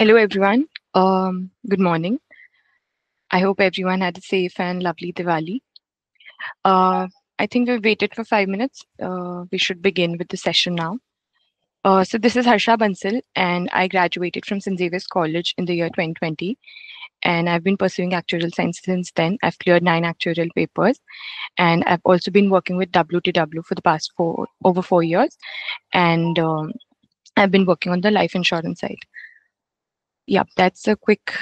Hello, everyone. Good morning. I hope everyone had a safe and lovely Diwali. I think we've waited for 5 minutes. We should begin with the session now. So this is Harsha Bansal, and I graduated from St. Xavier's College in the year 2020. And I've been pursuing actuarial science since then. I've cleared 9 actuarial papers. And I've also been working with WTW for the past over 4 years. And I've been working on the life insurance side. Yeah, that's a quick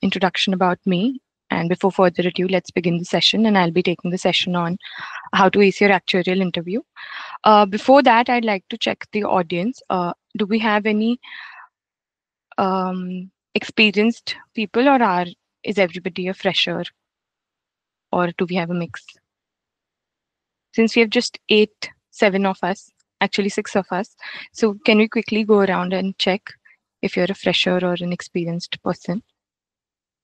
introduction about me. And before further ado, let's begin the session. And I'll be taking the session on how to ace your actuarial interview. Before that, I'd like to check the audience. Do we have any experienced people, or is everybody a fresher? Or do we have a mix? Since we have just 7 of us, actually 6 of us. So can we quickly go around and check if you're a fresher or an experienced person?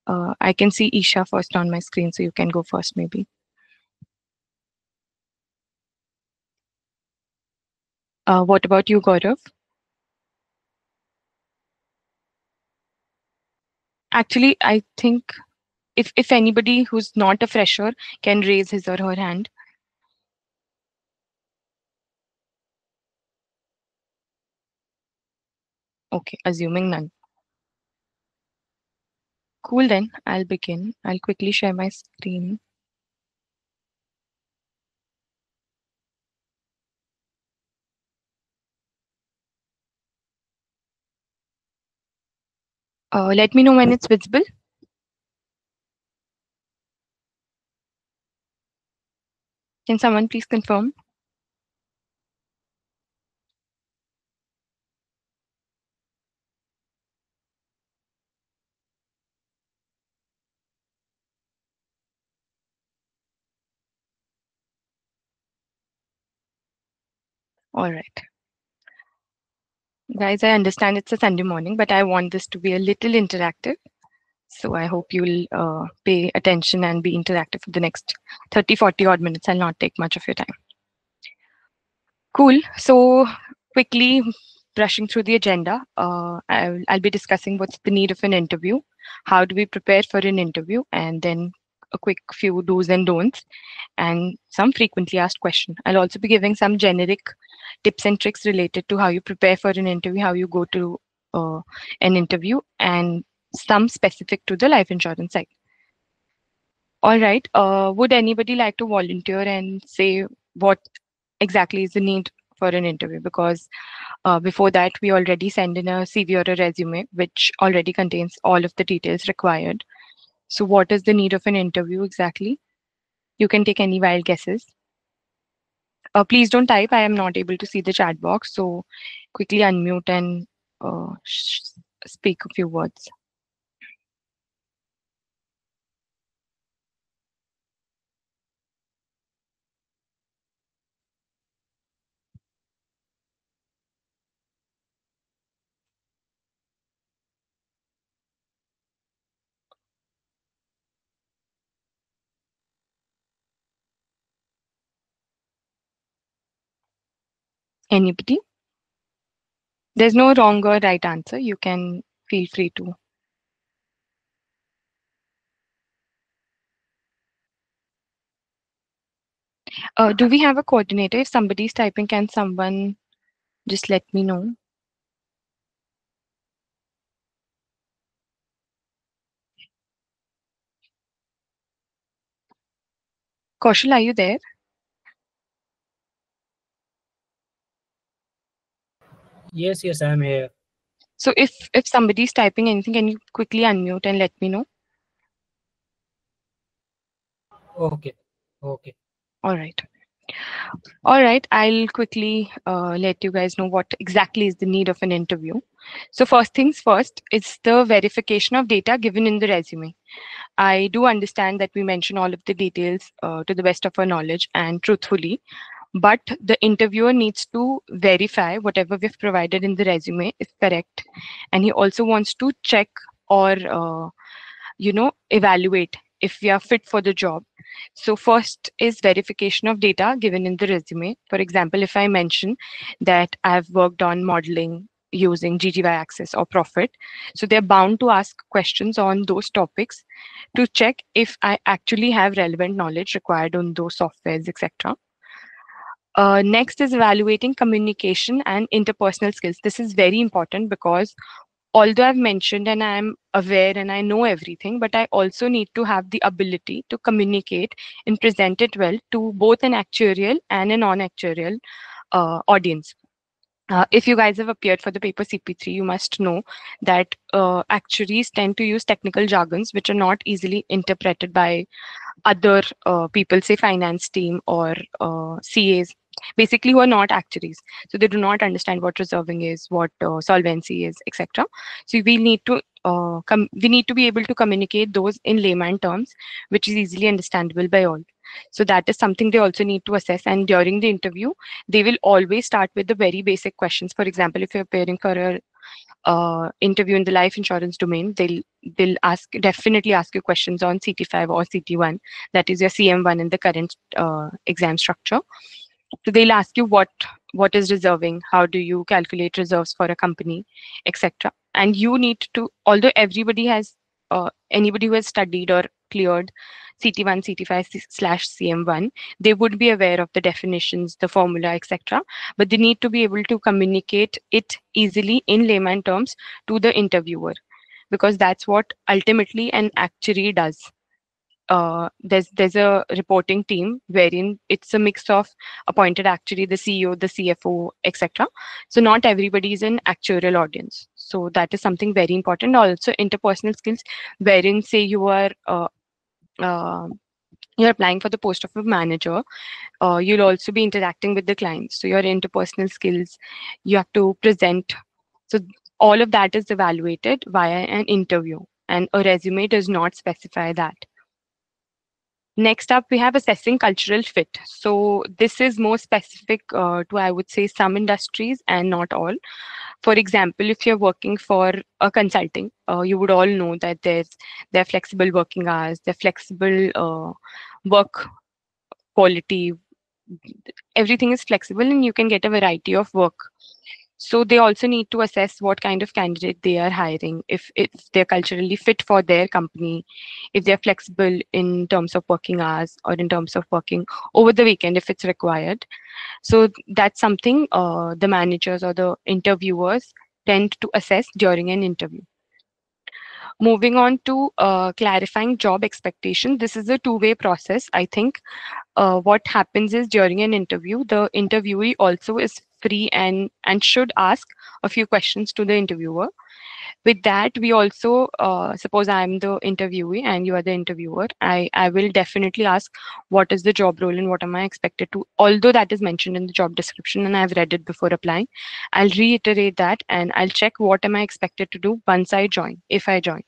I can see Isha first on my screen, so you can go first, maybe. What about you, Gaurav? Actually, I think if anybody who's not a fresher can raise his or her hand. Okay, assuming none. Cool, then I'll begin. I'll quickly share my screen. Let me know when it's visible. Can someone please confirm? All right. Guys, I understand it's a Sunday morning, but I want this to be a little interactive. So I hope you'll pay attention and be interactive for the next 30, 40 odd minutes. I'll not take much of your time. Cool. So quickly brushing through the agenda, I'll be discussing what's the need of an interview, how do we prepare for an interview, and then a quick few do's and don'ts, and some frequently asked questions. I'll also be giving some generic tips and tricks related to how you prepare for an interview, how you go to an interview, and some specific to the life insurance side. All right. Would anybody like to volunteer and say what exactly is the need for an interview? Because before that, we already send in a CV or a resume, which already contains all of the details required. So what is the need of an interview exactly? You can take any wild guesses. Please don't type. I am not able to see the chat box. So quickly unmute and speak a few words. Anybody? There's no wrong or right answer. You can feel free to. Do we have a coordinator? If somebody's typing, can someone just let me know? Kaushal, are you there? Yes, I'm here. So if somebody's typing anything, can you quickly unmute and let me know? Okay. All right. I'll quickly let you guys know what exactly is the need of an interview. So first things first, it's the verification of data given in the resume. I do understand that we mention all of the details to the best of our knowledge and truthfully. But the interviewer needs to verify whatever we've provided in the resume is correct. And he also wants to check or, evaluate if we are fit for the job. So first is verification of data given in the resume. For example, if I mention that I've worked on modeling using GGY access or profit. So they're bound to ask questions on those topics to check if I actually have relevant knowledge required on those softwares, etc. Next is evaluating communication and interpersonal skills. This is very important because although I've mentioned and I'm aware and I know everything, but I also need to have the ability to communicate and present it well to both an actuarial and a non-actuarial audience. If you guys have appeared for the paper CP3, you must know that actuaries tend to use technical jargons which are not easily interpreted by other people, say finance team or CAs, basically who are not actuaries. So they do not understand what reserving is, what solvency is, etc. So we need to be able to communicate those in layman terms, which is easily understandable by all. So that is something they also need to assess. And during the interview, they will always start with the very basic questions. For example, if you're appearing for a interview in the life insurance domain, they'll definitely ask you questions on CT5 or CT1, that is your CM1 in the current exam structure. So they'll ask you what is reserving, how do you calculate reserves for a company, etc. And you need to, although everybody has, anybody who has studied or cleared CT1, CT5/CM1, they would be aware of the definitions, the formula, etc. But they need to be able to communicate it easily in layman terms to the interviewer, because that's what ultimately an actuary does. There's a reporting team wherein it's a mix of appointed actuary, the CEO, the CFO, etc. So not everybody is an actuarial audience. So that is something very important. Also interpersonal skills, wherein say you are you're applying for the post of a manager, you'll also be interacting with the clients. So your interpersonal skills, you have to present. So all of that is evaluated via an interview, and a resume does not specify that. Next up, we have assessing cultural fit. So this is more specific to, I would say, some industries and not all. For example, if you're working for a consulting, you would all know that there are flexible working hours, there are flexible work quality. Everything is flexible and you can get a variety of work. So they also need to assess what kind of candidate they are hiring, if they're culturally fit for their company, if they're flexible in terms of working hours or in terms of working over the weekend if it's required. So that's something the managers or the interviewers tend to assess during an interview. Moving on to clarifying job expectation. This is a two-way process, I think. What happens is during an interview, the interviewee also is free and should ask a few questions to the interviewer. With that, we also, suppose I'm the interviewee and you are the interviewer, I will definitely ask what is the job role and what am I expected to, although that is mentioned in the job description and I've read it before applying. I'll reiterate that and I'll check what am I expected to do once I join, if I join.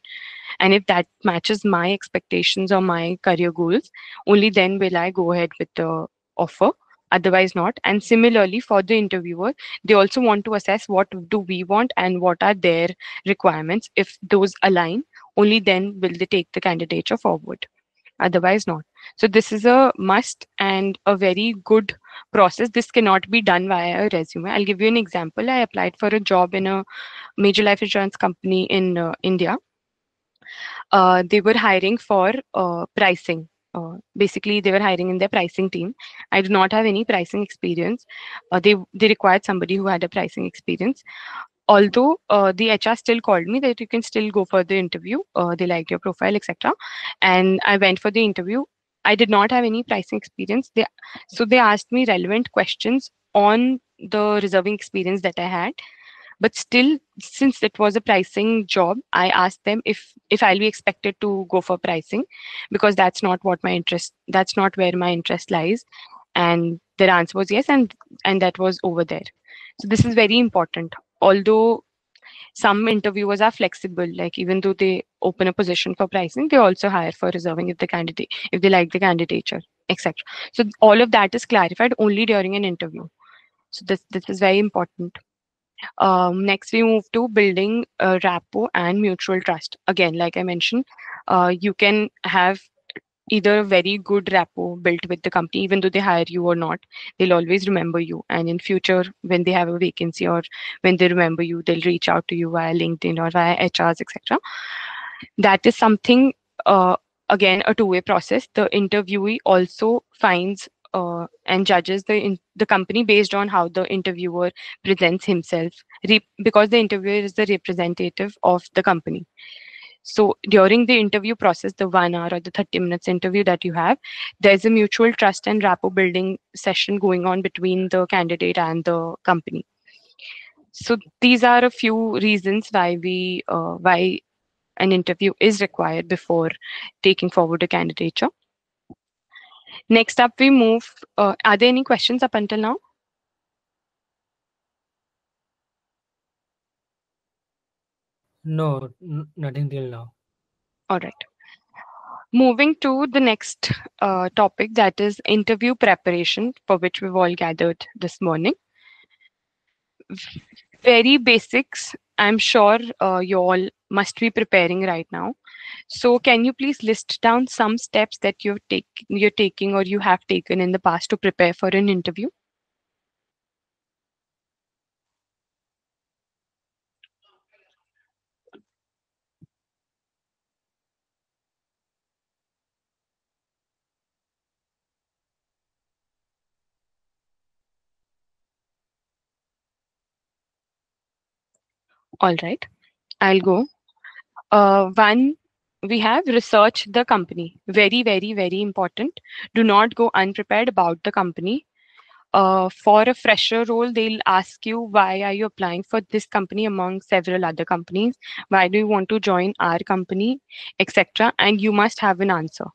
And if that matches my expectations or my career goals, only then will I go ahead with the offer. Otherwise not. And similarly for the interviewer, they also want to assess what do we want and what are their requirements. If those align, only then will they take the candidature forward. Otherwise not. So this is a must and a very good process. This cannot be done via a resume. I'll give you an example. I applied for a job in a major life insurance company in India. They were hiring for pricing. Basically, they were hiring in their pricing team. I do not have any pricing experience. They required somebody who had a pricing experience. Although the HR still called me that you can still go for the interview. They liked your profile, etc. And I went for the interview. I did not have any pricing experience. So they asked me relevant questions on the reserving experience that I had. But still, since it was a pricing job, I asked them if I'll be expected to go for pricing, because that's not what my interest, that's not where my interest lies. And their answer was yes, and that was over there. So this is very important. Although some interviewers are flexible, like even though they open a position for pricing, they also hire for reserving if they like the candidature, etc. So all of that is clarified only during an interview. So this is very important. Next, we move to building rapport and mutual trust. Again, like I mentioned, you can have either a very good rapport built with the company, even though they hire you or not, they'll always remember you. And in future, when they have a vacancy or when they remember you, they'll reach out to you via LinkedIn or via HRs, etc. That is something, again, a two-way process. The interviewee also finds and judges the company based on how the interviewer presents himself, because the interviewer is the representative of the company. So during the interview process, the 1 hour or the 30 minutes interview that you have, there's a mutual trust and rapport building session going on between the candidate and the company. So these are a few reasons why we why an interview is required before taking forward a candidature. Next up, we move. Are there any questions up until now? No, nothing till now. All right. Moving to the next topic, that is interview preparation, for which we've all gathered this morning. Very basics. I'm sure you all must be preparing right now. So can you please list down some steps that you're taking or you have taken in the past to prepare for an interview? All right, I'll go. One, we have research the company. Very, very, very important. Do not go unprepared about the company. For a fresher role, they'll ask you, why are you applying for this company among several other companies? Why do you want to join our company, etc.? And you must have an answer.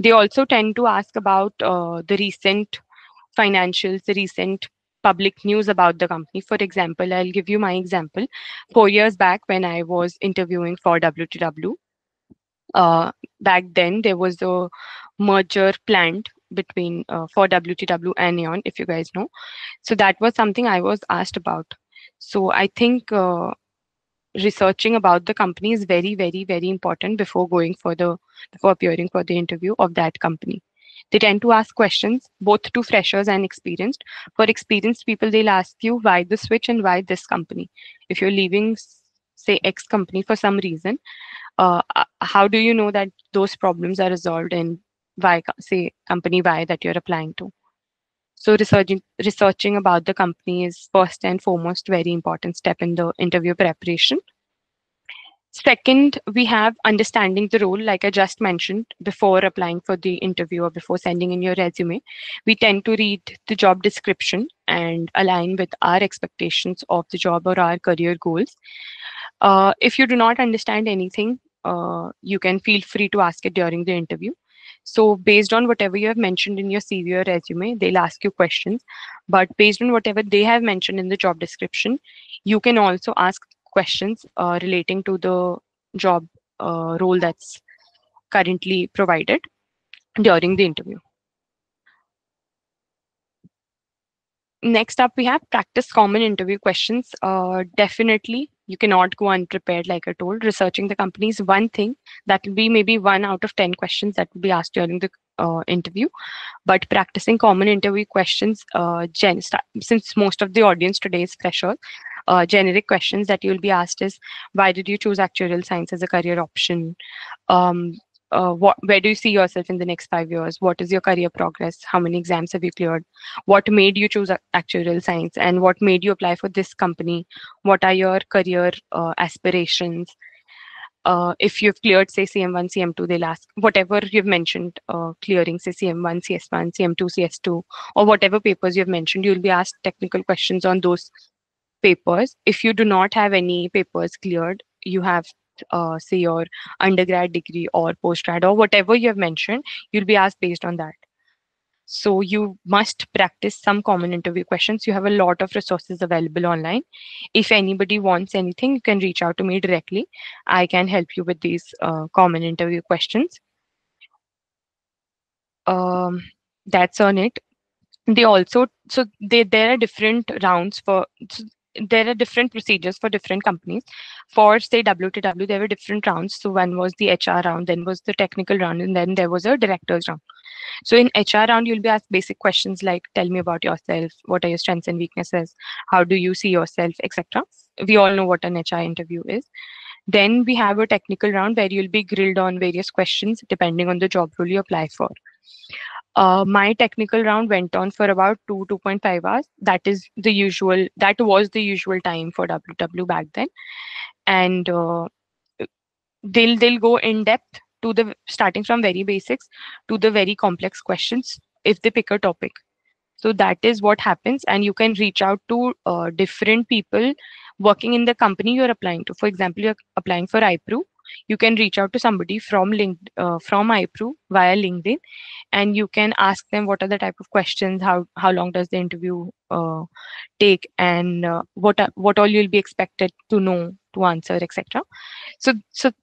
They also tend to ask about the recent financials, the recent public news about the company. For example, I'll give you my example. 4 years back, when I was interviewing for WTW, back then there was a merger planned between for WTW and Aon, if you guys know. So that was something I was asked about. So I think researching about the company is very, very, very important before appearing for the interview of that company. They tend to ask questions both to freshers and experienced. For experienced people, they'll ask you why the switch and why this company. If you're leaving, say, X company for some reason, how do you know that those problems are resolved in Y, say, company Y that you're applying to? So researching about the company is first and foremost very important step in the interview preparation. Second, we have understanding the role, like I just mentioned, before applying for the interview or before sending in your resume. We tend to read the job description and align with our expectations of the job or our career goals. If you do not understand anything, you can feel free to ask it during the interview. So based on whatever you have mentioned in your CV or resume, they'll ask you questions. But based on whatever they have mentioned in the job description, you can also ask questions relating to the job role that's currently provided during the interview. Next up, we have practice common interview questions. Definitely, you cannot go unprepared, like I told. Researching the company is one thing. That will be maybe 1 out of 10 questions that will be asked during the interview. But practicing common interview questions, since most of the audience today is freshers, generic questions that you'll be asked is, why did you choose actuarial science as a career option? Where do you see yourself in the next 5 years? What is your career progress? How many exams have you cleared? What made you choose actuarial science? And what made you apply for this company? What are your career aspirations? If you've cleared, say, CM1, CM2, they'll ask whatever you've mentioned, clearing, say, CM1, CS1, CM2, CS2, or whatever papers you've mentioned, you'll be asked technical questions on those papers. If you do not have any papers cleared, you have, say, your undergrad degree or postgrad or whatever you have mentioned, you'll be asked based on that. So you must practice some common interview questions. You have a lot of resources available online. If anybody wants anything, you can reach out to me directly. I can help you with these common interview questions. That's on it. There are different rounds for there are different procedures for different companies. For say WTW, there were different rounds. So one was the HR round, then was the technical round, and then there was a director's round. So in HR round, you'll be asked basic questions like, tell me about yourself, what are your strengths and weaknesses, how do you see yourself, etc. We all know what an HR interview is. Then we have a technical round where you'll be grilled on various questions depending on the job role you apply for. My technical round went on for about 2.5 hours. That was the usual time for WTW back then. And they'll go in depth to the, starting from very basics to the very complex questions if they pick a topic. So that is what happens. And you can reach out to different people working in the company you're applying to. For example, you're applying for iPro. You can reach out to somebody from iPro via LinkedIn, and you can ask them what are the type of questions, how long does the interview take, and what all you'll be expected to know to answer, etc. So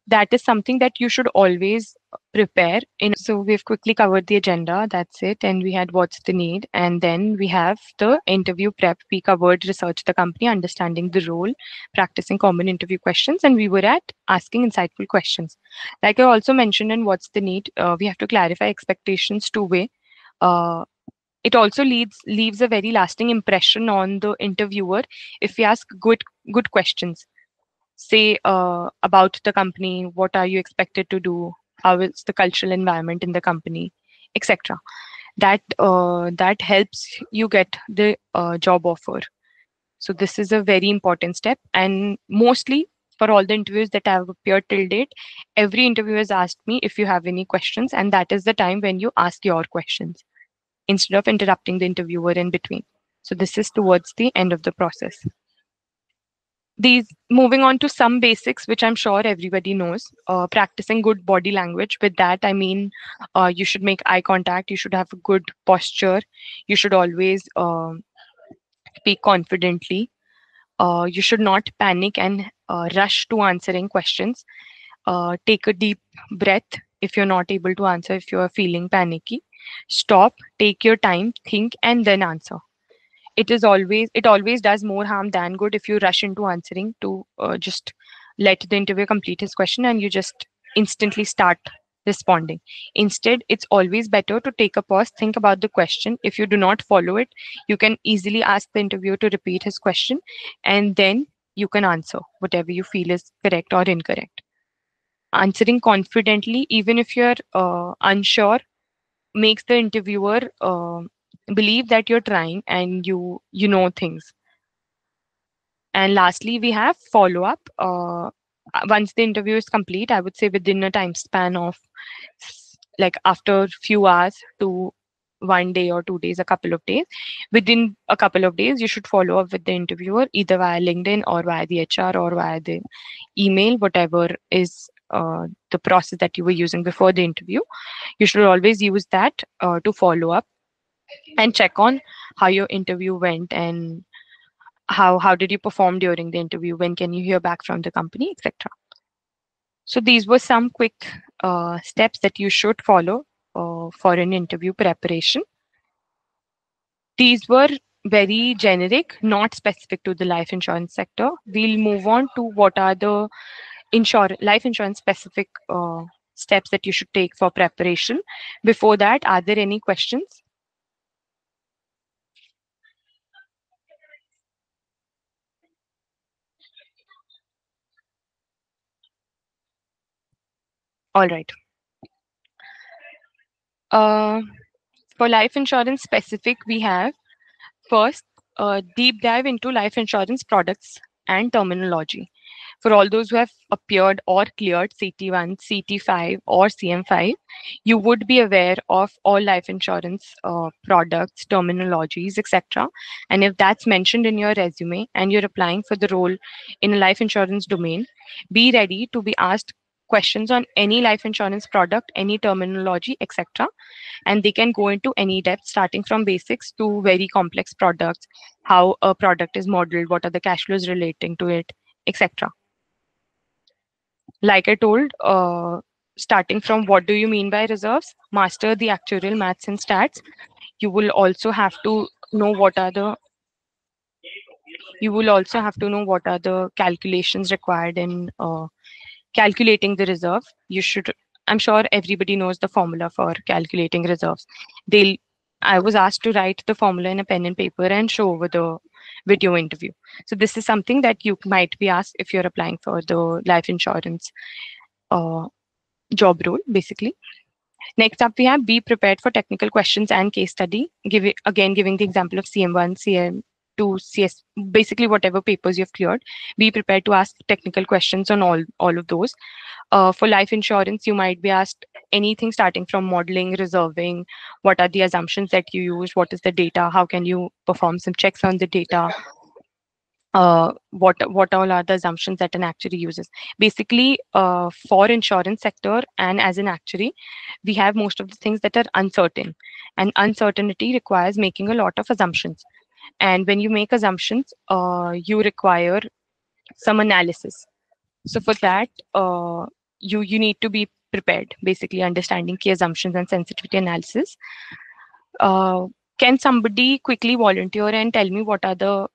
that is something that you should always prepare in. So we've quickly covered the agenda, that's it, and we had what's the need, and then we have the interview prep. We covered research the company, understanding the role, practicing common interview questions, and we were at asking insightful questions. Like I also mentioned in what's the need, we have to clarify expectations two-way. It also leaves a very lasting impression on the interviewer if we ask good questions. Say about the company, what are you expected to do, how is the cultural environment in the company, etc. That helps you get the job offer. So this is a very important step, and mostly for all the interviews that have appeared till date, every interviewer has asked me if you have any questions, and that is the time when you ask your questions instead of interrupting the interviewer in between. So this is towards the end of the process. Moving on to some basics, which I'm sure everybody knows, practicing good body language. With that, I mean, you should make eye contact, you should have a good posture, you should always speak confidently, you should not panic and rush to answering questions. Take a deep breath if you're not able to answer, if you're feeling panicky. Stop, take your time, think, and then answer. It always does more harm than good if you rush into answering to just let the interviewer complete his question and you just instantly start responding. Instead, it's always better to take a pause, think about the question. If you do not follow it, you can easily ask the interviewer to repeat his question, and then you can answer whatever you feel is correct or incorrect. Answering confidently, even if you're unsure, makes the interviewer believe that you're trying and you know things. And lastly, we have follow-up. Once the interview is complete, I would say within a time span of like after few hours to 1 day or 2 days, a couple of days, within a couple of days, you should follow up with the interviewer either via LinkedIn or via the HR or via the email, whatever is the process that you were using before the interview. You should always use that to follow up and check on how your interview went and how did you perform during the interview, when can you hear back from the company, etc. So these were some quick steps that you should follow for an interview preparation. These were very generic, not specific to the life insurance sector. We'll move on to what are the life insurance specific steps that you should take for preparation. Before that, are there any questions? All right. For life insurance specific, we have first a deep dive into life insurance products and terminology. For all those who have appeared or cleared CT1, CT5 or CM5, you would be aware of all life insurance products, terminologies, etc. And if that's mentioned in your resume and you're applying for the role in a life insurance domain, be ready to be asked questions on any life insurance product, any terminology, etc. And they can go into any depth, starting from basics to very complex products, how a product is modeled, what are the cash flows relating to it, etc. Like I told, starting from what do you mean by reserves, master the actuarial maths and stats. You will also have to know what are the you will also have to know what are the calculations required in calculating the reserve. You should, I'm sure everybody knows the formula for calculating reserves. I was asked to write the formula in a pen and paper and show over the video interview. So this is something that you might be asked if you're applying for the life insurance job role, basically. Next up, we have be prepared for technical questions and case study. Giving the example of CM1, CM2, CS, basically whatever papers you've cleared. Be prepared to ask technical questions on all of those. For life insurance, you might be asked anything starting from modeling, reserving, what are the assumptions that you use, what is the data, how can you perform some checks on the data, what all are the assumptions that an actuary uses. Basically, for insurance sector and as an actuary, we have most of the things that are uncertain, and uncertainty requires making a lot of assumptions. And when you make assumptions, you require some analysis. So for that, you need to be prepared, basically understanding key assumptions and sensitivity analysis. Can somebody quickly volunteer and tell me what are the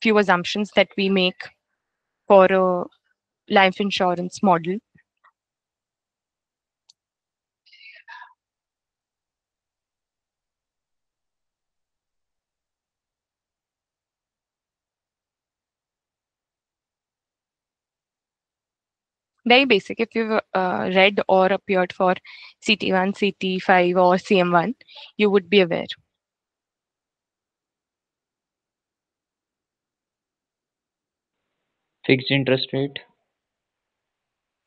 few assumptions that we make for a life insurance model? Very basic. If you've read or appeared for CT1, CT5 or CM1, you would be aware. Fixed interest rate.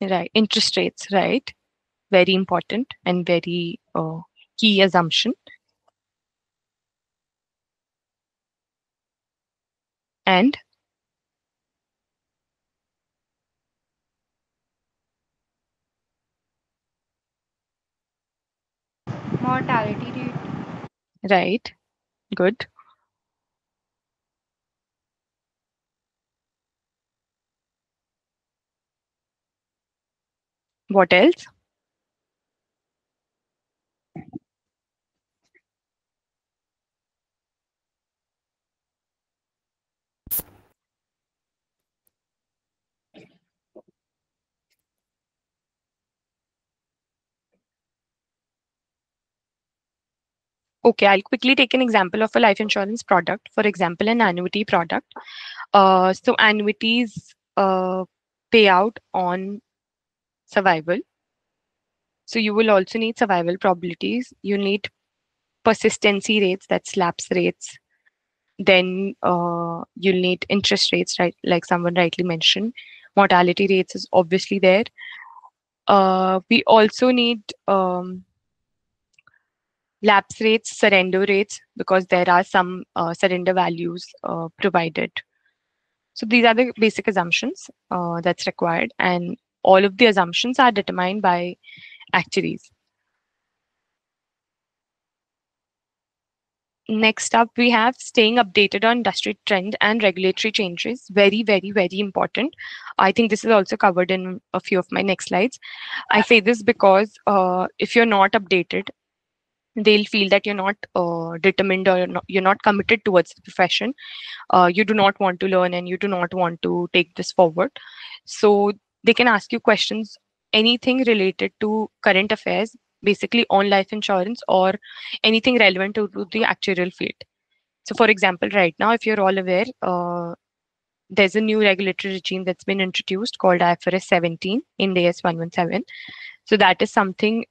Right. Interest rates, right. Very important and very key assumption. And mortality rate. Right. Good. What else? Okay, I'll quickly take an example of a life insurance product. For example, an annuity product. So annuities pay out on survival. So you will also need survival probabilities. You need persistency rates, that's lapse rates. Then you'll need interest rates, right? Like someone rightly mentioned, mortality rates is obviously there. We also need lapse rates, surrender rates, because there are some surrender values provided. So these are the basic assumptions that's required, and all of the assumptions are determined by actuaries. Next up, we have staying updated on industry trend and regulatory changes. Very, very, very important. I think this is also covered in a few of my next slides. I say this because if you're not updated, they'll feel that you're not determined or you're not committed towards the profession. You do not want to learn and you do not want to take this forward. So they can ask you questions, anything related to current affairs, basically on life insurance or anything relevant to the actuarial field. So for example, right now, if you're all aware, there's a new regulatory regime that's been introduced called IFRS 17 in AS 117. So that is something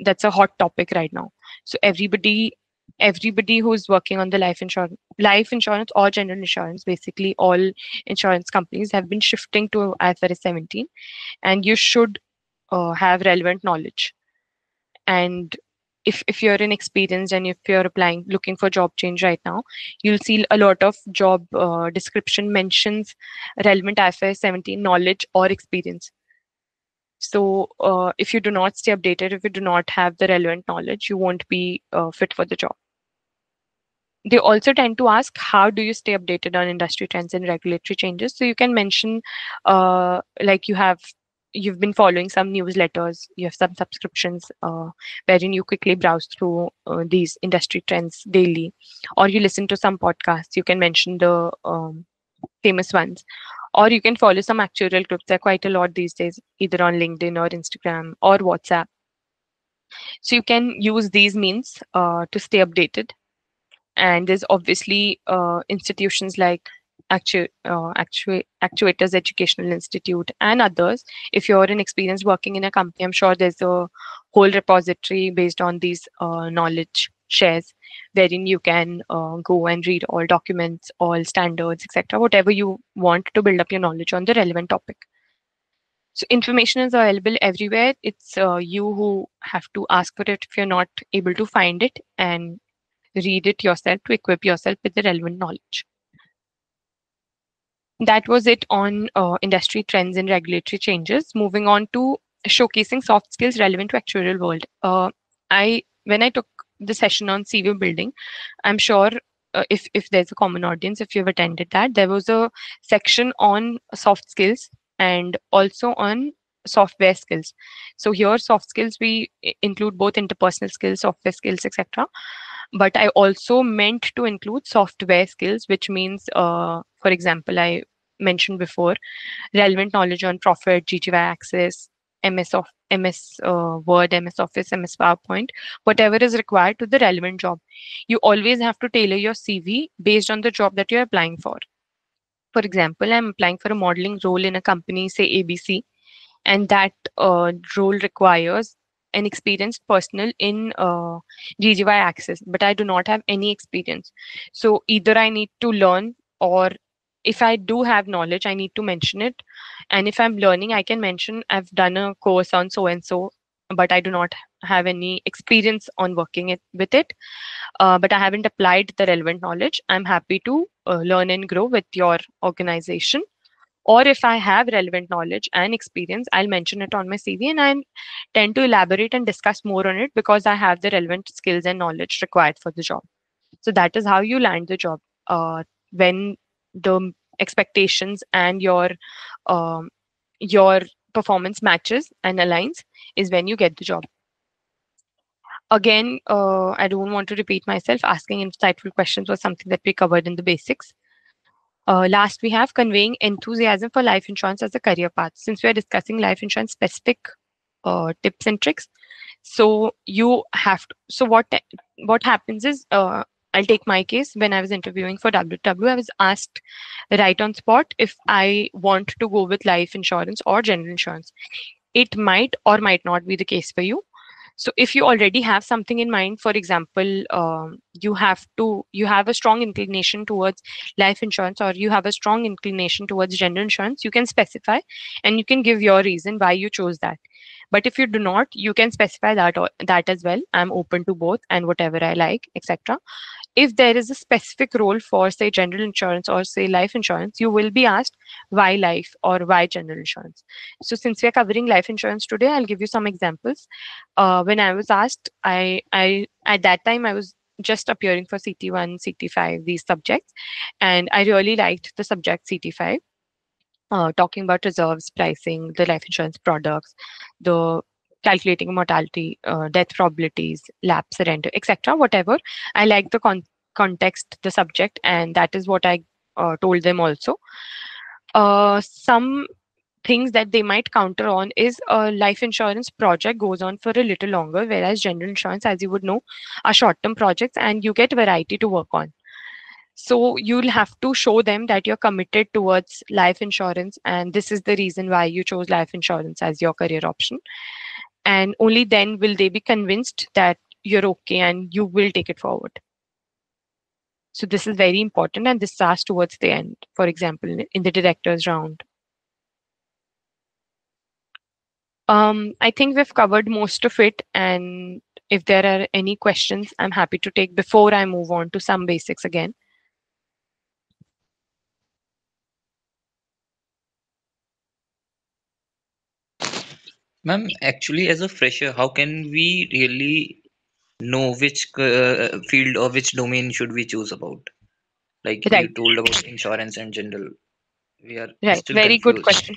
that's a hot topic right now. So everybody who's working on the life insurance or general insurance, basically all insurance companies have been shifting to IFRS 17, and you should have relevant knowledge. And if you're inexperienced and if you're looking for job change right now, you'll see a lot of job description mentions relevant IFRS 17 knowledge or experience. So if you do not stay updated, if you do not have the relevant knowledge, you won't be fit for the job. They also tend to ask, how do you stay updated on industry trends and regulatory changes? So you can mention like you have you've been following some newsletters, you have some subscriptions wherein you quickly browse through these industry trends daily, or you listen to some podcasts. You can mention the famous ones, or you can follow some actuarial groups. There are quite a lot these days, either on LinkedIn or Instagram or WhatsApp. So you can use these means to stay updated. And there's obviously institutions like Actuators Educational Institute and others. If you're an experienced working in a company, I'm sure there's a whole repository based on these knowledge shares, wherein you can go and read all documents, all standards, etc., whatever you want to build up your knowledge on the relevant topic. So information is available everywhere. It's you who have to ask for it if you're not able to find it, and read it yourself to equip yourself with the relevant knowledge. That was it on industry trends and regulatory changes. Moving on to showcasing soft skills relevant to actuarial world. When I took the session on CV building, I'm sure if there's a common audience, if you've attended that, there was a section on soft skills and also on software skills. So here, soft skills, we include both interpersonal skills, software skills, etc. But I also meant to include software skills, which means, for example, I mentioned before, relevant knowledge on Profit, GGY access, MS Word, MS Office, MS PowerPoint, whatever is required to the relevant job. You always have to tailor your CV based on the job that you're applying for. For example, I'm applying for a modeling role in a company, say ABC, and that role requires an experienced person in GGY access, but I do not have any experience. So either I need to learn, or if I do have knowledge, I need to mention it. And if I'm learning, I can mention I've done a course on so-and-so, but I do not have any experience on working with it, but I haven't applied the relevant knowledge. I'm happy to learn and grow with your organization. Or if I have relevant knowledge and experience, I'll mention it on my CV, and I tend to elaborate and discuss more on it because I have the relevant skills and knowledge required for the job. So that is how you land the job. When the expectations and your performance matches and aligns is when you get the job. Again, I don't want to repeat myself. Asking insightful questions was something that we covered in the basics. Last, we have conveying enthusiasm for life insurance as a career path. Since we are discussing life insurance specific tips and tricks, so you have to, so what happens is, I'll take my case. When I was interviewing for WTW, I was asked right on spot if I want to go with life insurance or general insurance. It might or might not be the case for you. So if you already have something in mind, for example, you have a strong inclination towards life insurance, or you have a strong inclination towards general insurance, you can specify and you can give your reason why you chose that. But if you do not, you can specify that as well. I'm open to both and whatever I like, etc. If there is a specific role for, say, general insurance or, say, life insurance, you will be asked why life or why general insurance. So since we are covering life insurance today, I'll give you some examples. When I was asked, I at that time, I was just appearing for CT1, CT5, these subjects. And I really liked the subject CT5, talking about reserves, pricing, the life insurance products, the calculating mortality, death probabilities, lapse, surrender, etc., whatever. I like the context, the subject, and that is what I told them also. Some things that they might counter on is a life insurance project goes on for a little longer, whereas general insurance, as you would know, are short-term projects and you get variety to work on. So you'll have to show them that you're committed towards life insurance, and this is the reason why you chose life insurance as your career option. And only then will they be convinced that you're okay and you will take it forward. So this is very important, and this starts towards the end, for example, in the director's round. I think we've covered most of it, and if there are any questions, I'm happy to take before I move on to some basics again. Ma'am, actually, as a fresher, how can we really know which field or which domain should we choose about? Like, right, you told about insurance and general. We are right. Very confused. Good question.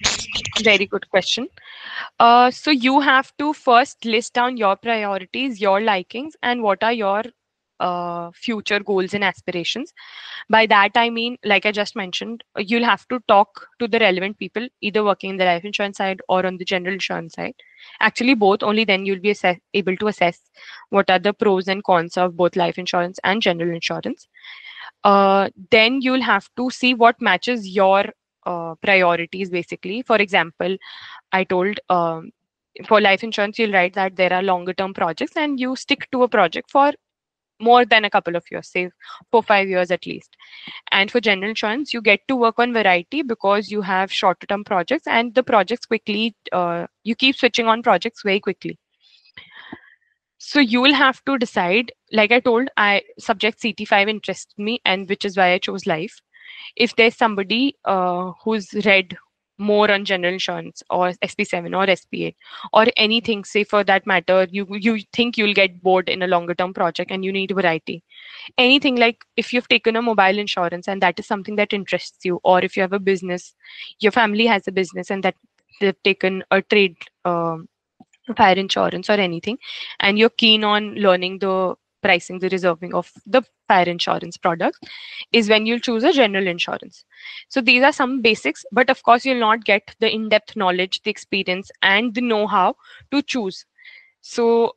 Very good question. So you have to first list down your priorities, your likings, and what are your future goals and aspirations. By that, I mean, like I just mentioned, you'll have to talk to the relevant people, either working in the life insurance side or on the general insurance side. Actually, both, only then you'll be able to assess what are the pros and cons of both life insurance and general insurance. Then you'll have to see what matches your priorities, basically. For example, I told for life insurance, you'll write that there are longer term projects and you stick to a project for more than a couple of years, say 4 or 5 years at least. And for general insurance, you get to work on variety because you have shorter term projects and the projects quickly, you keep switching on projects very quickly. So you will have to decide, like I told, subject CT5 interests me, and which is why I chose life. If there's somebody who's read more on general insurance or SP7 or SP8 or anything, say for that matter, you think you'll get bored in a longer term project and you need variety. Anything like if you've taken a mobile insurance and that is something that interests you, or if you have a business, your family has a business and that they've taken a trade fire insurance or anything, and you're keen on learning the pricing, the reserving of the fire insurance products, is when you'll choose a general insurance. So these are some basics, but of course you'll not get the in-depth knowledge, the experience, and the know-how to choose. So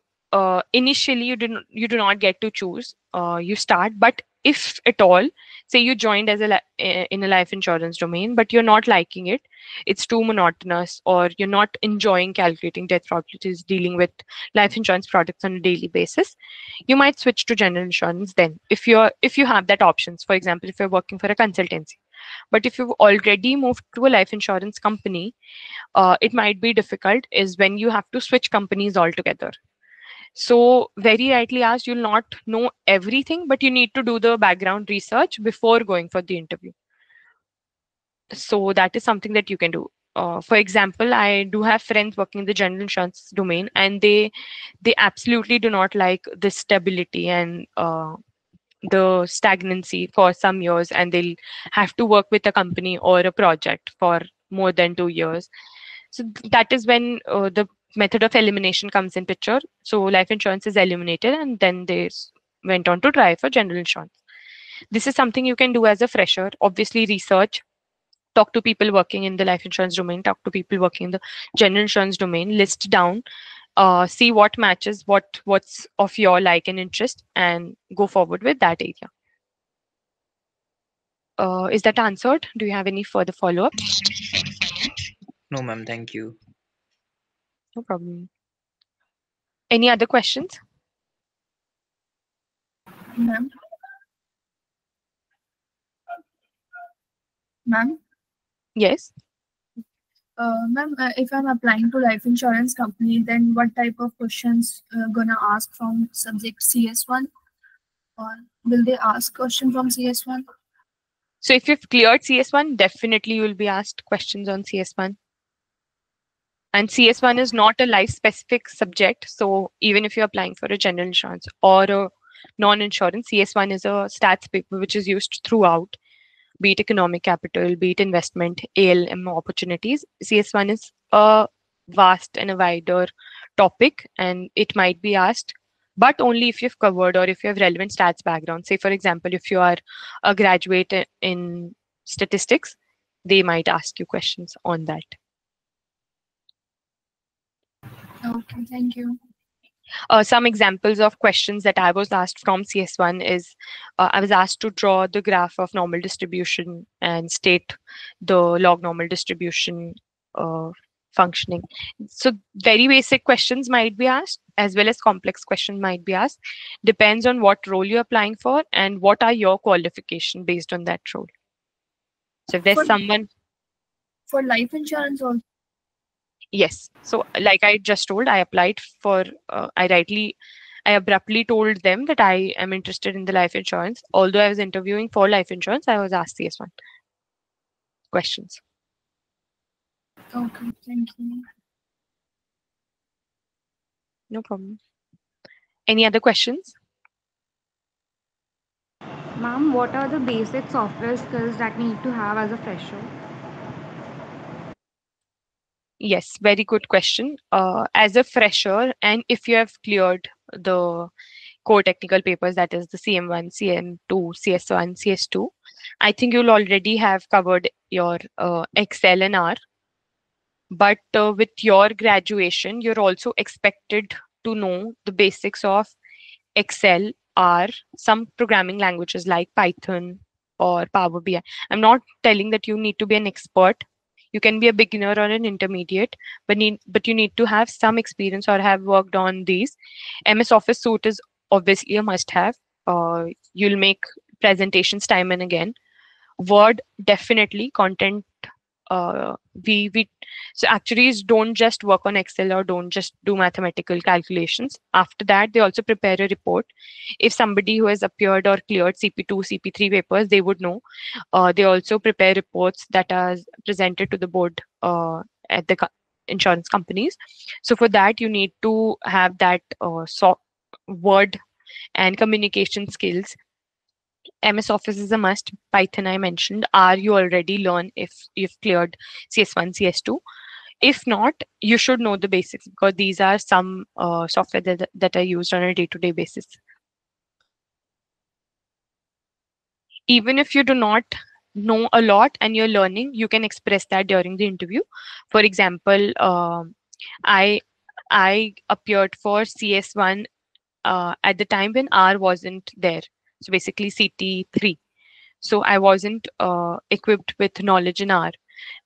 initially you do not get to choose. You start, but if at all, say you joined as in a life insurance domain, but you're not liking it, it's too monotonous, or you're not enjoying calculating death probabilities, dealing with life insurance products on a daily basis, you might switch to general insurance then, if you have that options. For example, if you're working for a consultancy. But if you've already moved to a life insurance company, it might be difficult, is when you have to switch companies altogether. So very rightly asked, you'll not know everything, but you need to do the background research before going for the interview. So that is something that you can do. For example, I do have friends working in the general insurance domain, and they absolutely do not like the stability and the stagnancy for some years, and they'll have to work with a company or a project for more than 2 years. So that is when the method of elimination comes in picture. So life insurance is eliminated, and then they went on to try for general insurance. This is something you can do as a fresher. Obviously, research, talk to people working in the life insurance domain, talk to people working in the general insurance domain, list down, see what matches, what's of your like and interest, and go forward with that area. Is that answered? Do you have any further follow-up? No, ma'am. Thank you. No problem. Any other questions? Ma'am? Ma'am? Yes. Ma'am, if I'm applying to life insurance company, then what type of questions gonna ask from subject CS1? Or will they ask question from CS1? So if you've cleared CS1, definitely you will be asked questions on CS1. And CS1 is not a life-specific subject. So even if you're applying for a general insurance or a non-insurance, CS1 is a stats paper which is used throughout, be it economic capital, be it investment, ALM opportunities. CS1 is a vast and a wider topic, and it might be asked, but only if you've covered or if you have relevant stats background. Say, for example, if you are a graduate in statistics, they might ask you questions on that. Okay, thank you. Some examples of questions that I was asked from CS1 is I was asked to draw the graph of normal distribution and state the log normal distribution functioning. So very basic questions might be asked, as well as complex questions might be asked. Depends on what role you're applying for and what are your qualifications based on that role. So if there's someone... For life insurance also? Yes. So like I just told, I applied for, I abruptly told them that I am interested in the life insurance. Although I was interviewing for life insurance, I was asked CS1 questions. Okay, thank you. No problem. Any other questions? Ma'am, what are the basic software skills that we need to have as a fresher? Yes, very good question. As a fresher, and if you have cleared the core technical papers, that is the CM1, CM2, CS1, CS2, I think you'll already have covered your Excel and R. But with your graduation, you're also expected to know the basics of Excel, R, some programming languages like Python or Power BI. I'm not telling that you need to be an expert. You can be a beginner or an intermediate, but you need to have some experience or have worked on these. MS Office suite is obviously a must-have. You'll make presentations time and again. Word, definitely. Content. We so actuaries don't just work on Excel or don't just do mathematical calculations. After that, they also prepare a report. If somebody who has appeared or cleared CP2, CP3 papers, they would know. They also prepare reports that are presented to the board at the insurance companies. So for that, you need to have that word and communication skills. MS Office is a must. Python I mentioned. R you already learn if you've cleared CS1, CS2. If not, you should know the basics because these are some software that are used on a day-to-day basis. Even if you do not know a lot and you're learning, you can express that during the interview. For example, I appeared for CS1 at the time when R wasn't there. So basically CT3. So I wasn't equipped with knowledge in R,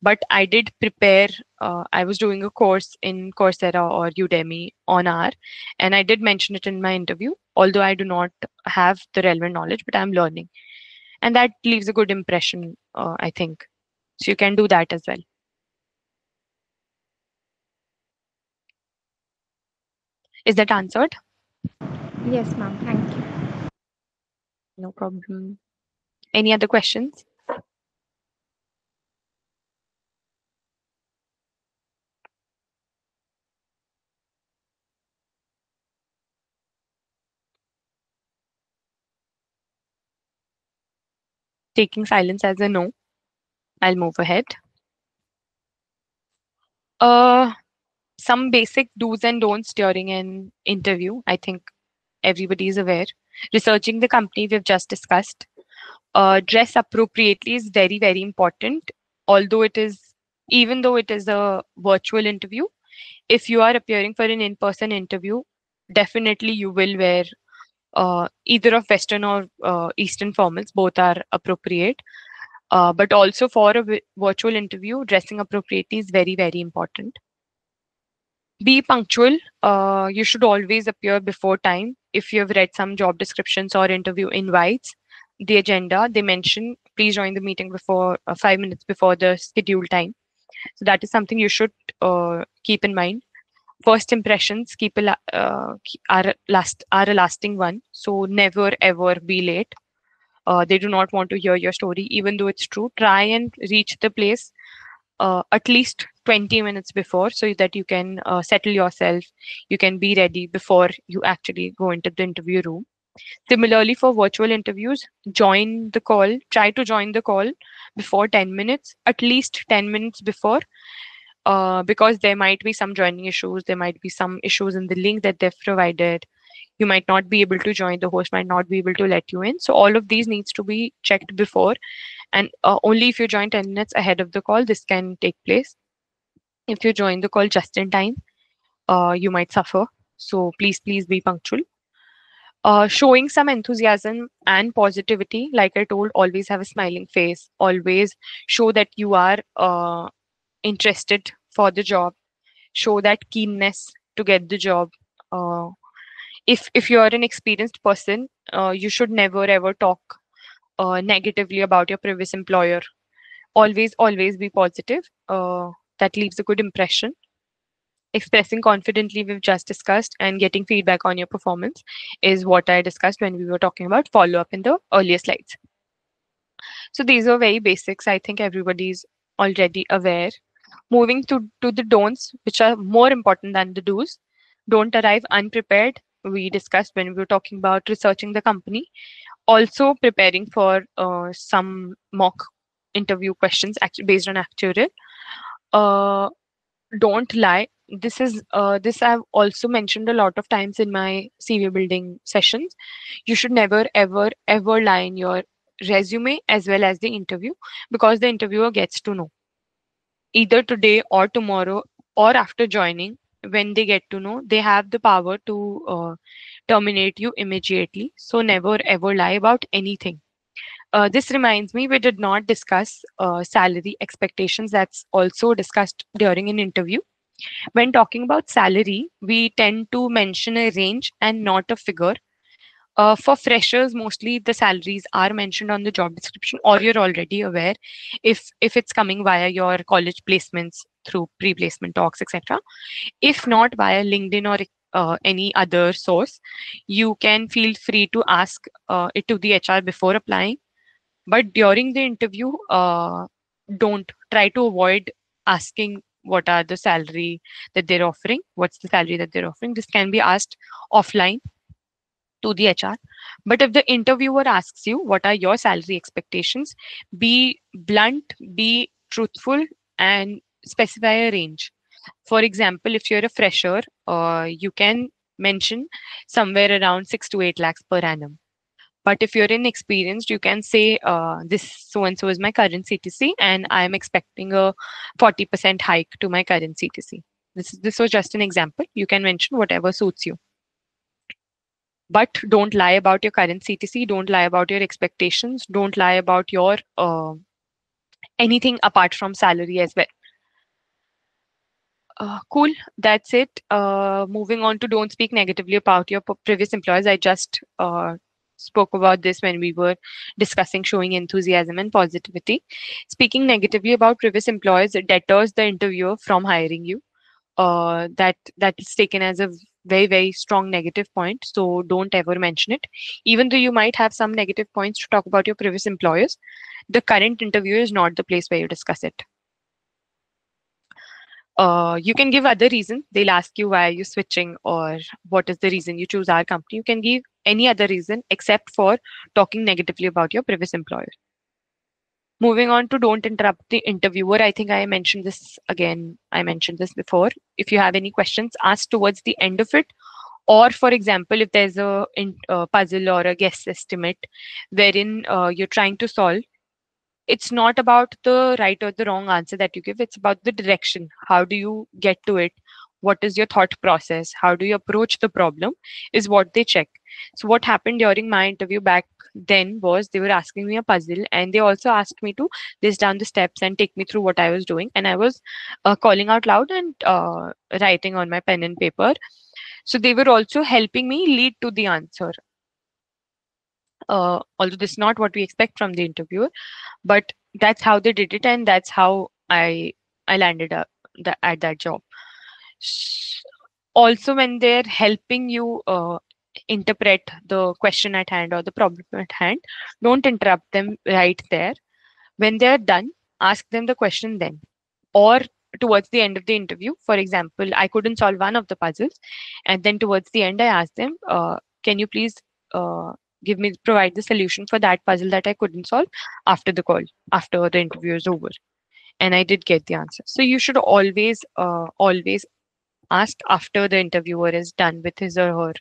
but I did prepare. I was doing a course in Coursera or Udemy on R, and I did mention it in my interview, although I do not have the relevant knowledge, but I'm learning. And that leaves a good impression, I think. So you can do that as well. Is that answered? Yes, ma'am. Thank you. No problem. Any other questions? Taking silence as a no, I'll move ahead. Some basic do's and don'ts during an interview. I think everybody is aware. Researching the company we've just discussed. Dress appropriately is very, very important. Although it is, even though it is a virtual interview, if you are appearing for an in-person interview, definitely you will wear either of Western or Eastern formals. Both are appropriate. But also for a virtual interview, dressing appropriately is very, very important. Be punctual. You should always appear before time. If you have read some job descriptions or interview invites, the agenda, they mention, please join the meeting before 5 minutes before the scheduled time. So that is something you should keep in mind. First impressions are a lasting one. So never, ever be late. They do not want to hear your story, even though it's true. Try and reach the place at least 20 minutes before so that you can settle yourself. You can be ready before you actually go into the interview room. Similarly, for virtual interviews, join the call. Try to join the call before 10 minutes, at least 10 minutes before, because there might be some joining issues. There might be some issues in the link that they've provided. You might not be able to join. The host might not be able to let you in. So all of these needs to be checked before. And only if you join 10 minutes ahead of the call, this can take place. If you join the call just in time, you might suffer. So please be punctual. Showing some enthusiasm and positivity. Like I told, always have a smiling face. Always show that you are interested for the job. Show that keenness to get the job. If you are an experienced person, you should never ever talk negatively about your previous employer. Always be positive. That leaves a good impression. Expressing confidently, we've just discussed, and getting feedback on your performance is what I discussed when we were talking about follow-up in the earlier slides. So these are very basics. I think everybody's already aware. Moving to the don'ts, which are more important than the do's. Don't arrive unprepared. We discussed when we were talking about researching the company. Also preparing for some mock interview questions based on actuarial. don't lie. This is this I've also mentioned a lot of times in my CV building sessions. You should never, ever, ever lie in your resume as well as the interview, because the interviewer gets to know either today or tomorrow or after joining. When they get to know, they have the power to terminate you immediately. So never, ever lie about anything. This reminds me, we did not discuss salary expectations. That's also discussed during an interview. When talking about salary, we tend to mention a range and not a figure. For freshers, mostly the salaries are mentioned on the job description, or you're already aware if it's coming via your college placements through pre-placement talks, etc. If not via LinkedIn or any other source, you can feel free to ask it to the HR before applying. But during the interview, don't try to avoid asking what are the salary that they're offering. What's the salary that they're offering? This can be asked offline to the HR. But if the interviewer asks you, what are your salary expectations? Be blunt, be truthful, and specify a range. For example, if you're a fresher, you can mention somewhere around 6 to 8 lakhs per annum. But if you're inexperienced, you can say this so-and-so is my current CTC and I'm expecting a 40% hike to my current CTC. This was just an example. You can mention whatever suits you. But don't lie about your current CTC. Don't lie about your expectations. Don't lie about your anything apart from salary as well. Cool. That's it. Moving on to don't speak negatively about your previous employers. I just spoke about this when we were discussing showing enthusiasm and positivity. Speaking negatively about previous employers deters the interviewer from hiring you. That is taken as a very, very strong negative point. So don't ever mention it. Even though you might have some negative points to talk about your previous employers, the current interview is not the place where you discuss it. You can give other reasons. They'll ask you why are you switching or what is the reason you choose our company. You can give any other reason except for talking negatively about your previous employer. Moving on to don't interrupt the interviewer. I think I mentioned this again. I mentioned this before. If you have any questions, ask towards the end of it. Or for example, if there's a puzzle or a guess estimate wherein you're trying to solve, it's not about the right or the wrong answer that you give. It's about the direction. How do you get to it? What is your thought process? How do you approach the problem is what they check. So what happened during my interview back then was they were asking me a puzzle and they also asked me to list down the steps and take me through what I was doing. And I was calling out loud and writing on my pen and paper. So they were also helping me lead to the answer. Although this is not what we expect from the interviewer, but that's how they did it. And that's how I landed up at that job. Also, when they're helping you interpret the question at hand or the problem at hand, don't interrupt them right there. When they're done, ask them the question then. Or towards the end of the interview, for example, I couldn't solve one of the puzzles. And then towards the end, I asked them, can you please provide the solution for that puzzle that I couldn't solve after the call, after the interview is over. And I did get the answer. So you should always, always ask after the interviewer is done with his or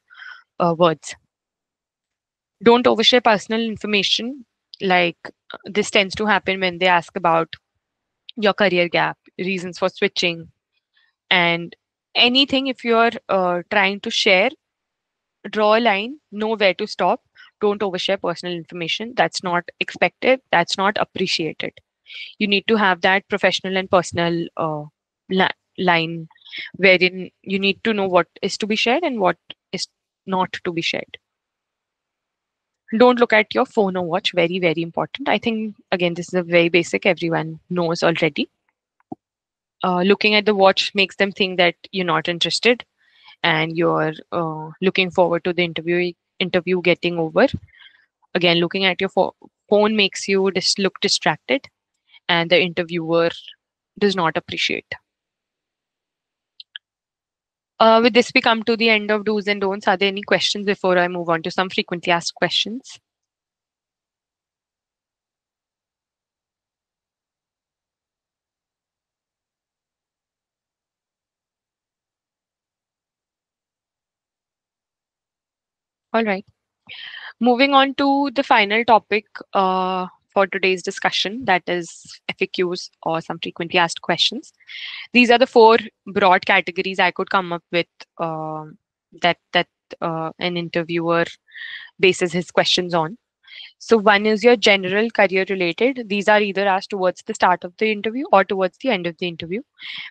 her words. Don't overshare personal information. Like this tends to happen when they ask about your career gap, reasons for switching, and anything. If you're trying to share, draw a line, know where to stop. Don't overshare personal information. That's not expected. That's not appreciated. You need to have that professional and personal line wherein you need to know what is to be shared and what is not to be shared. Don't look at your phone or watch. Very, very important. I think, again, this is a very basic. Everyone knows already. Looking at the watch makes them think that you're not interested and you're looking forward to the interview getting over. Again, looking at your phone makes you look distracted and the interviewer does not appreciate. With this, we come to the end of do's and don'ts. Are there any questions before I move on to some frequently asked questions? All right. Moving on to the final topic for today's discussion, that is FAQs or some frequently asked questions. These are the four broad categories I could come up with that an interviewer bases his questions on. So one is your general career related. These are either asked towards the start of the interview or towards the end of the interview,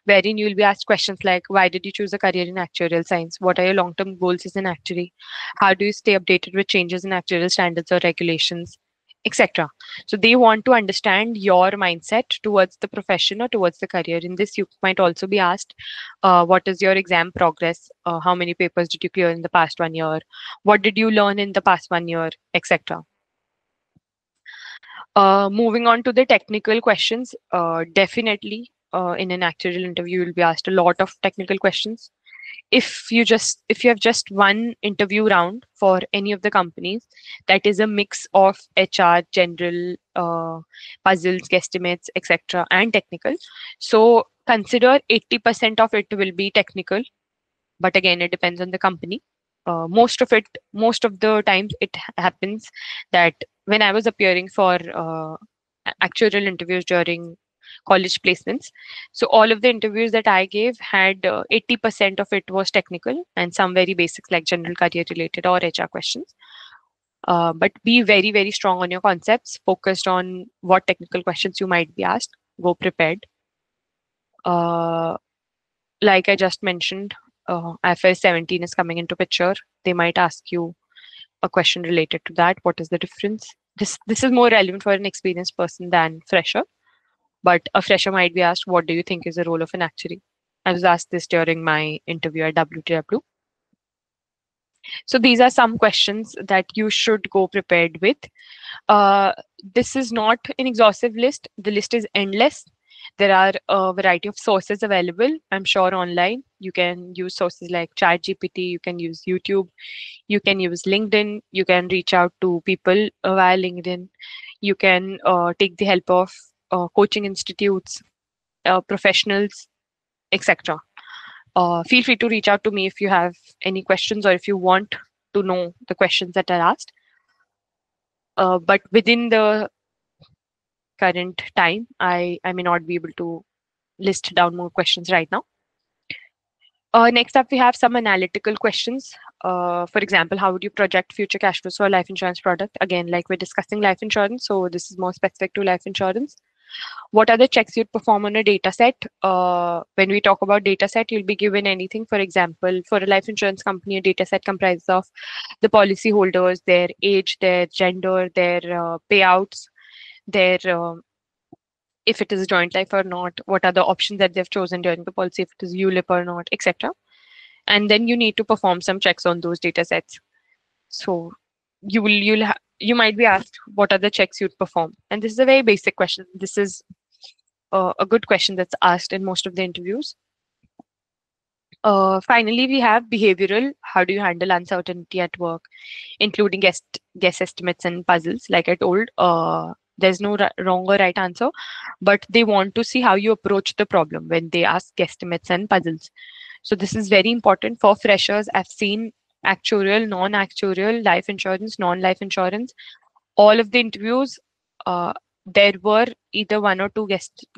wherein you'll be asked questions like, why did you choose a career in actuarial science? What are your long-term goals as an actuary? How do you stay updated with changes in actuarial standards or regulations, etc.? So they want to understand your mindset towards the profession or towards the career. In this, you might also be asked, what is your exam progress? How many papers did you clear in the past 1 year? What did you learn in the past 1 year, etc.? Moving on to the technical questions, definitely in an actuarial interview, you'll be asked a lot of technical questions. If you have just one interview round for any of the companies, that is a mix of HR, general, puzzles, guesstimates, etc., and technical. So consider 80% of it will be technical, but again, it depends on the company. Most of the times it happens that when I was appearing for actuarial interviews during college placements, so all of the interviews that I gave had 80% of it was technical and some very basics like general career related or HR questions. But be very, very strong on your concepts, focused on what technical questions you might be asked, go prepared. Like I just mentioned, IFRS 17 is coming into picture. They might ask you a question related to that. What is the difference? This is more relevant for an experienced person than fresher, but a fresher might be asked, what do you think is the role of an actuary? I was asked this during my interview at WTW. So these are some questions that you should go prepared with. This is not an exhaustive list. The list is endless. There are a variety of sources available, I'm sure, online. You can use sources like ChatGPT, you can use YouTube, you can use LinkedIn, you can reach out to people via LinkedIn, you can take the help of coaching institutes, professionals, etc. Feel free to reach out to me if you have any questions or if you want to know the questions that are asked. But within the current time, I may not be able to list down more questions right now. Next up, we have some analytical questions. For example, how would you project future cash flows for a life insurance product? Again, like we're discussing life insurance, so this is more specific to life insurance. What are the checks you'd perform on a data set? When we talk about data set, you'll be given anything. For example, for a life insurance company, a data set comprises of the policy holders, their age, their gender, their payouts, their if it is joint life or not, what are the options that they've chosen during the policy, if it is ULIP or not, etc. And then you need to perform some checks on those data sets. So you might be asked, what are the checks you'd perform? And this is a very basic question. This is a good question that's asked in most of the interviews. Finally, we have behavioral. How do you handle uncertainty at work, including guess estimates and puzzles? Like I told, there's no wrong or right answer, but they want to see how you approach the problem when they ask guesstimates and puzzles. So this is very important for freshers. I've seen actuarial, non-actuarial, life insurance, non-life insurance. All of the interviews, there were either one or two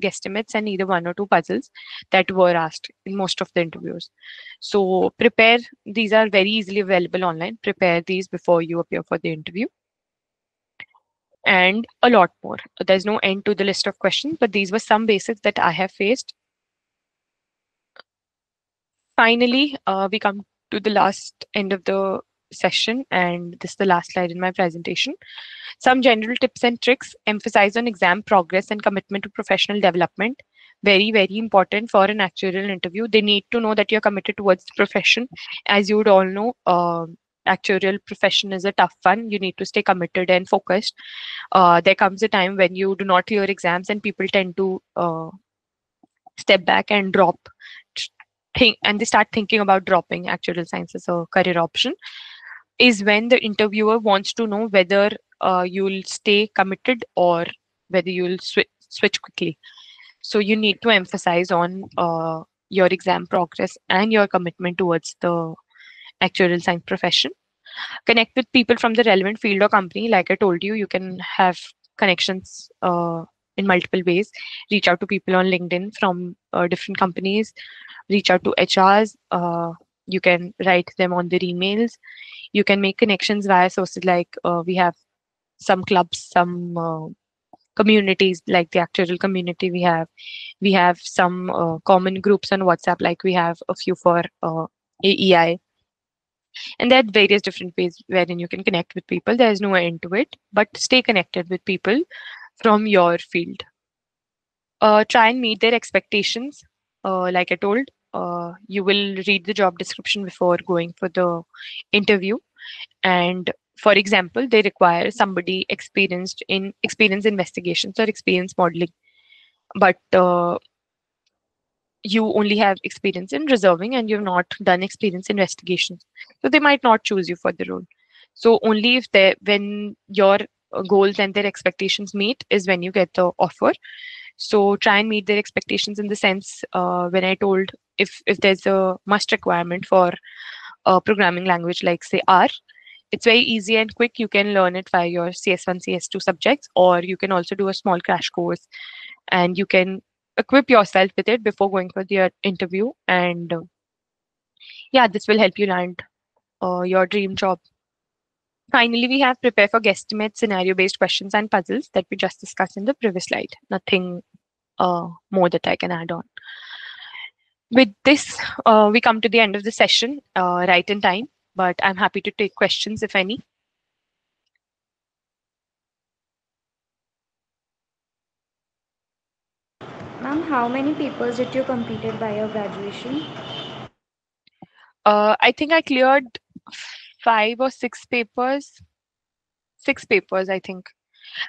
guesstimates and either one or two puzzles that were asked in most of the interviews. So prepare. These are very easily available online. Prepare these before you appear for the interview. And a lot more. There's no end to the list of questions, but these were some basics that I have faced. Finally, we come to the last end of the session, and this is the last slide in my presentation. Some general tips and tricks. Emphasize on exam progress and commitment to professional development. Very, very important for an actuarial interview. They need to know that you're committed towards the profession. As you would all know, actuarial profession is a tough one. You need to stay committed and focused. There comes a time when you do not clear exams and people tend to step back and they start thinking about dropping actuarial science as a career option. Is when the interviewer wants to know whether you'll stay committed or whether you'll switch quickly. So you need to emphasize on your exam progress and your commitment towards the actuarial science profession. Connect with people from the relevant field or company. Like I told you, you can have connections in multiple ways. Reach out to people on LinkedIn from different companies. Reach out to HRs. You can write them on their emails. You can make connections via sources like we have some clubs, some communities, like the actuarial community we have. We have some common groups on WhatsApp, like we have a few for AEI. And there are various different ways wherein you can connect with people. There is no end to it, but stay connected with people from your field. Try and meet their expectations. Like I told, you will read the job description before going for the interview. And for example, they require somebody experienced in investigations or experience modeling, but you only have experience in reserving and you've not done experience investigations. So they might not choose you for the role. So only if when your goals and their expectations meet is when you get the offer. So try and meet their expectations in the sense when I told if there's a must requirement for a programming language like say R, it's very easy and quick. You can learn it via your CS1, CS2 subjects, or you can also do a small crash course and you can equip yourself with it before going for the interview. And yeah, this will help you land your dream job. Finally, we have prepare for guesstimate, scenario-based questions and puzzles that we just discussed in the previous slide. Nothing more that I can add on. With this, we come to the end of the session right in time, but I'm happy to take questions if any. Ma'am, how many papers did you completed by your graduation? I think I cleared 5 or 6 papers. 6 papers, I think.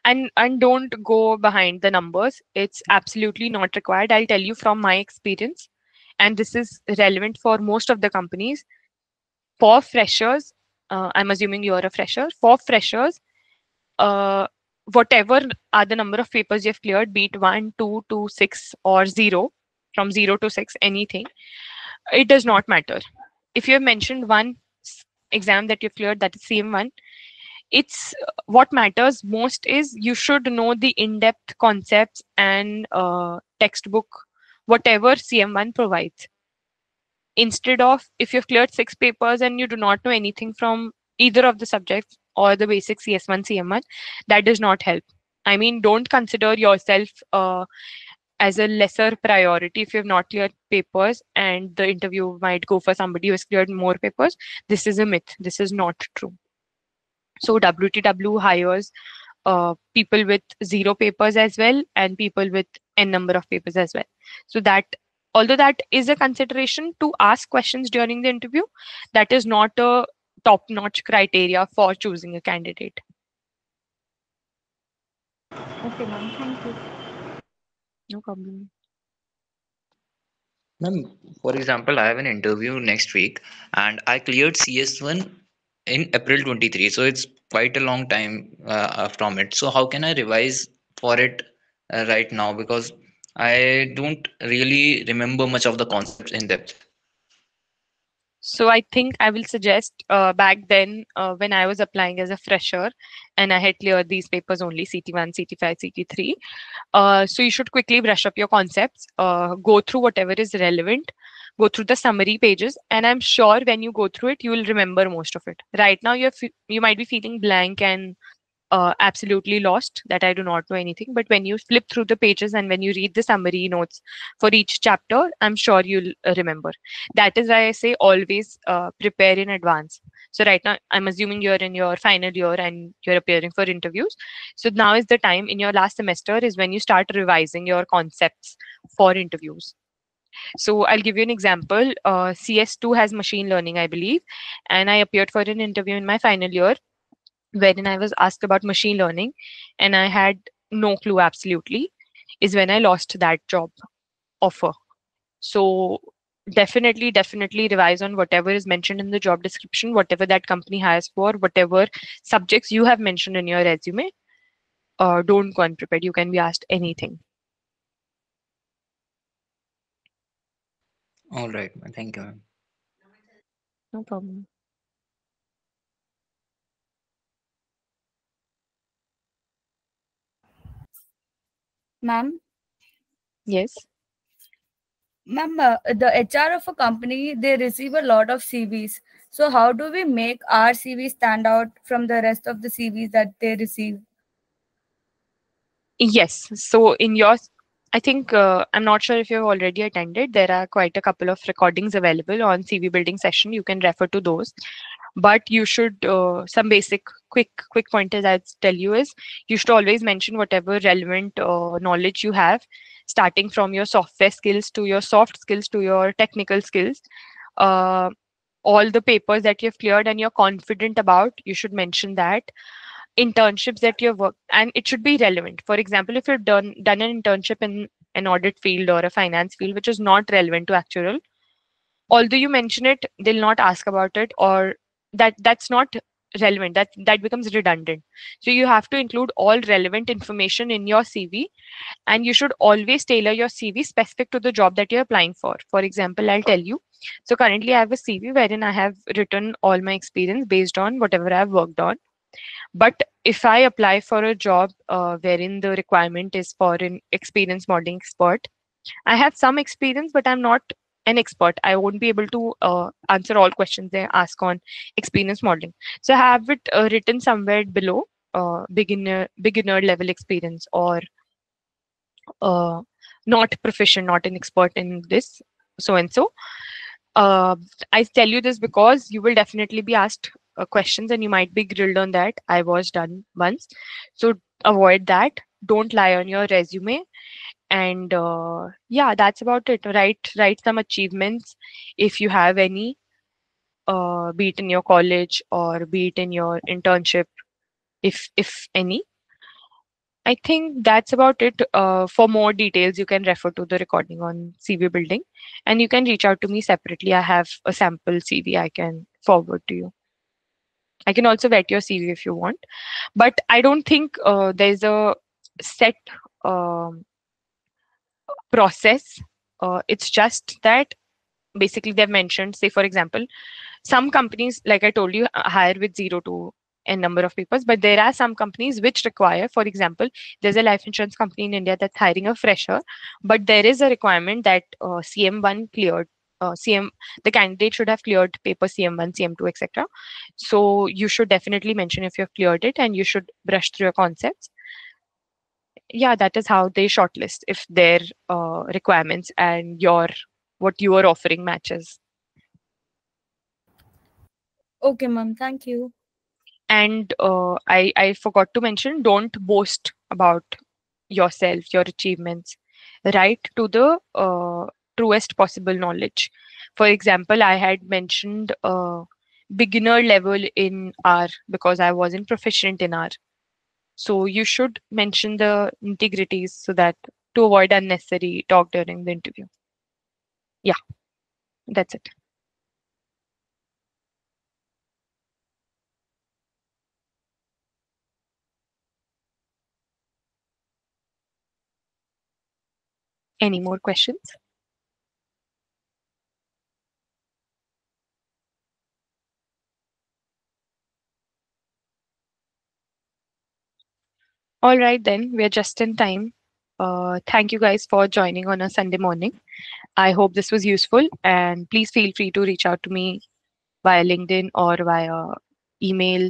And don't go behind the numbers. It's absolutely not required. I'll tell you from my experience, and this is relevant for most of the companies. For freshers, I'm assuming you're a fresher. For freshers, whatever are the number of papers you've cleared, be it 1, 2, 2, 6 or 0, from 0 to 6, anything, it does not matter. If you have mentioned one exam that you've cleared, that is CM1, it's what matters most is you should know the in-depth concepts and textbook, whatever CM1 provides. Instead of if you've cleared 6 papers and you do not know anything from either of the subjects or the basic CS1, CM1, that does not help. I mean, don't consider yourself as a lesser priority if you have not cleared papers and the interview might go for somebody who has cleared more papers. This is a myth. This is not true. So WTW hires people with 0 papers as well and people with n number of papers as well. So that, although that is a consideration to ask questions during the interview, that is not a top-notch criteria for choosing a candidate. Okay, ma'am. Thank you. No problem. Ma'am, for example, I have an interview next week and I cleared CS1 in April 23. So it's quite a long time from it. So how can I revise for it right now? Because I don't really remember much of the concepts in depth. So I think I will suggest back then when I was applying as a fresher and I had cleared these papers only, CT1, CT5, CT3. So you should quickly brush up your concepts, go through whatever is relevant, go through the summary pages, and I'm sure when you go through it, you will remember most of it. Right now, you might be feeling blank and absolutely lost that I do not know anything. But when you flip through the pages and when you read the summary notes for each chapter, I'm sure you'll remember. That is why I say always prepare in advance. So right now, I'm assuming you're in your final year and you're appearing for interviews. So now is the time in your last semester is when you start revising your concepts for interviews. So I'll give you an example. CS2 has machine learning, I believe. And I appeared for an interview in my final year, wherein I was asked about machine learning and I had no clue absolutely, is when I lost that job offer. So definitely revise on whatever is mentioned in the job description, whatever that company hires for, whatever subjects you have mentioned in your resume. Don't go unprepared. You can be asked anything. All right. Thank you. No problem. Ma'am? Yes. Ma'am, the HR of a company, they receive a lot of CVs. So how do we make our CV stand out from the rest of the CVs that they receive? Yes. So in your, I think, I'm not sure if you've already attended, there are quite a couple of recordings available on CV building session. You can refer to those. But you should, some basic quick pointers I'd tell you is, you should always mention whatever relevant knowledge you have, starting from your software skills to your soft skills to your technical skills. All the papers that you've cleared and you're confident about, you should mention that. Internships that you've worked, and it should be relevant. For example, if you've done an internship in an audit field or a finance field, which is not relevant to actuarial, although you mention it, they'll not ask about it, or that's not relevant, that becomes redundant. So you have to include all relevant information in your CV, and you should always tailor your CV specific to the job that you're applying for. For example, I'll tell you, so currently I have a CV wherein I have written all my experience based on whatever I've worked on. But if I apply for a job wherein the requirement is for an experience modeling expert, I have some experience, but I'm not an expert. I won't be able to answer all questions they ask on experience modeling. So I have it written somewhere below beginner level experience, or not proficient, not an expert in this so and so. I tell you this because you will definitely be asked questions and you might be grilled on that. I was done once. So avoid that. Don't lie on your resume. And yeah, that's about it. Write some achievements if you have any, be it in your college or be it in your internship, if any. I think that's about it. For more details, you can refer to the recording on CV building, and you can reach out to me separately. I have a sample CV I can forward to you. I can also vet your CV if you want, but I don't think there's a set process. It's just that basically they've mentioned, say, for example, some companies, like I told you, hire with 0 to n number of papers, but there are some companies which require, for example, there's a life insurance company in India that's hiring a fresher, but there is a requirement that CM1 cleared, the candidate should have cleared paper CM1, CM2, etc. So you should definitely mention if you've cleared it, and you should brush through your concepts. Yeah, that is how they shortlist, if their requirements and what you are offering matches. Okay, ma'am. Thank you. And I forgot to mention, don't boast about yourself, your achievements. Write to the truest possible knowledge. For example, I had mentioned beginner level in R because I wasn't proficient in R. So you should mention the nitty-gritties so that to avoid unnecessary talk during the interview. Yeah, that's it. Any more questions? All right, then we're just in time. Thank you guys for joining on a Sunday morning. I hope this was useful, and please feel free to reach out to me via LinkedIn or via email